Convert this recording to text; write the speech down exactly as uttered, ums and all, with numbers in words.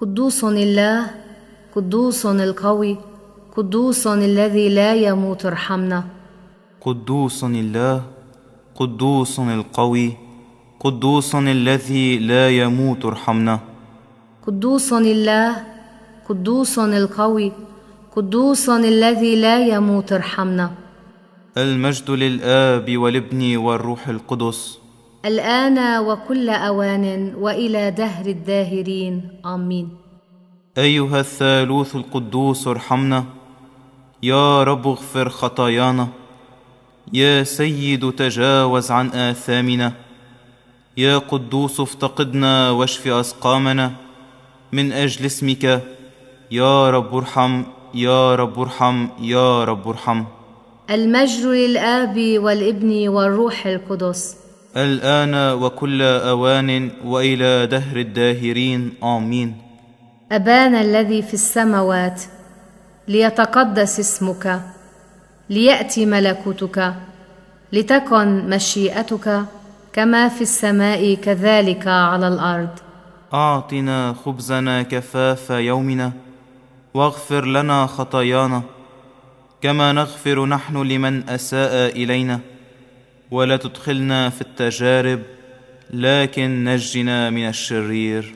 قدوس الله، قدوس القوي، قدوس الذي لا يموت، ارحمنا. قدوس الله، قدوس القوي، قدوس الذي لا يموت، ارحمنا. قدوس الله، قدوس القوي، قدوس الذي لا يموت، ارحمنا. المجد للآب والابن والروح القدس، الآن وكل أوان وإلى دهر الداهرين، آمين. أيها الثالوث القدوس ارحمنا، يا رب اغفر خطايانا، يا سيد تجاوز عن آثامنا، يا قدوس افتقدنا واشف أسقامنا، من أجل اسمك يا رب ارحم، يا رب ارحم، يا رب ارحم. المجد للآب والابن والروح القدس، الآن وكل أوان وإلى دهر الداهرين، آمين. أبانا الذي في السماوات، ليتقدس اسمك، ليأتي ملكوتك، لتكن مشيئتك كما في السماء كذلك على الأرض. أعطنا خبزنا كفاف يومنا، واغفر لنا خطايانا كما نغفر نحن لمن أساء إلينا، ولا تدخلنا في التجارب لكن نجنا من الشرير.